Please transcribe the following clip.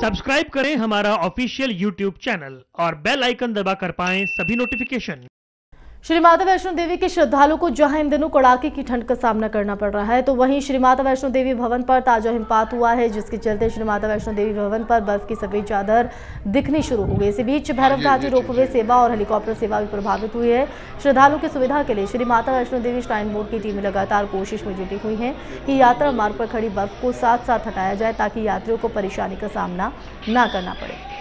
Subscribe करें हमारा official YouTube channel और बेल आइकन दबाकर पाएं सभी नोटिफिकेशन। श्री माता वैष्णो देवी के श्रद्धालुओं को जहां इन दिनों कड़ाके की ठंड का सामना करना पड़ रहा है, तो वहीं श्री माता वैष्णो देवी भवन पर ताजा हिमपात हुआ है, जिसके चलते श्री माता वैष्णो देवी भवन पर बर्फ की सफेद चादर दिखनी शुरू हो गई। इसी बीच भैरवघाटी रोपवे सेवा और हेलीकॉप्टर सेवा भी प्रभावित हुई है। श्रद्धालुओं की सुविधा के लिए श्री माता वैष्णो देवी श्राइन बोर्ड की टीमें लगातार कोशिश में जुटी हुई है कि यात्रा मार्ग पर खड़ी बर्फ को साथ साथ हटाया जाए ताकि यात्रियों को परेशानी का सामना न करना पड़े।